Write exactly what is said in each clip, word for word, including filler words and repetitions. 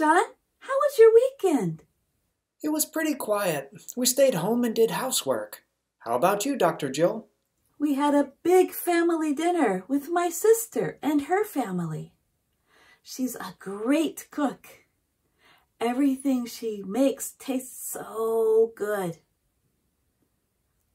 John, how was your weekend? It was pretty quiet. We stayed home and did housework. How about you, Doctor Jill? We had a big family dinner with my sister and her family. She's a great cook. Everything she makes tastes so good.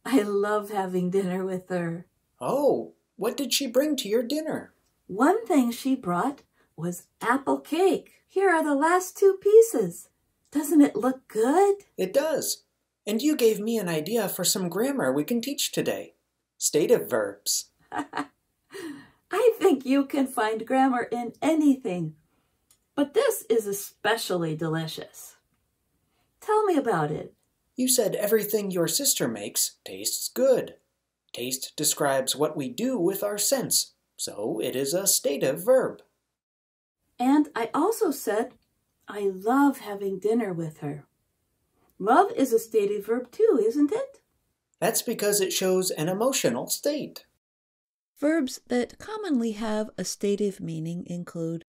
I love having dinner with her. Oh, what did she bring to your dinner? One thing she brought was apple cake. Here are the last two pieces. Doesn't it look good? It does. And you gave me an idea for some grammar we can teach today. Stative verbs. I think you can find grammar in anything, but this is especially delicious. Tell me about it. You said everything your sister makes tastes good. Taste describes what we do with our sense, so it is a stative verb. And I also said I love having dinner with her. Love is a stative verb too, isn't it? That's because it shows an emotional state. Verbs that commonly have a stative meaning include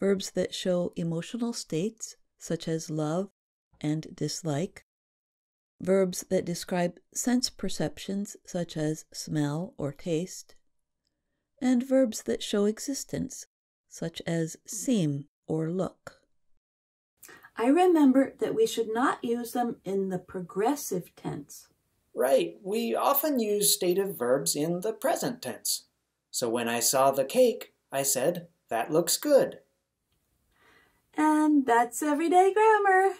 verbs that show emotional states, such as love and dislike, verbs that describe sense perceptions, such as smell or taste, and verbs that show existence, such as seem or look. I remember that we should not use them in the progressive tense. Right. We often use stative verbs in the present tense. So when I saw the cake, I said, that looks good. And that's Everyday Grammar.